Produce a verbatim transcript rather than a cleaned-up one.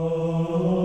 Oh